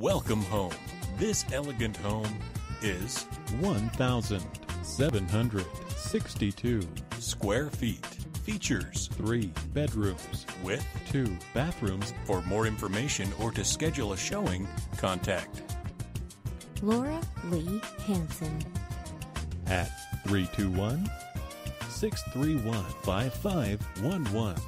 Welcome home. This elegant home is 1,762 square feet. Features 3 bedrooms with 2 bathrooms. For more information or to schedule a showing, contact Laura Lee Hanson at 321-631-5511.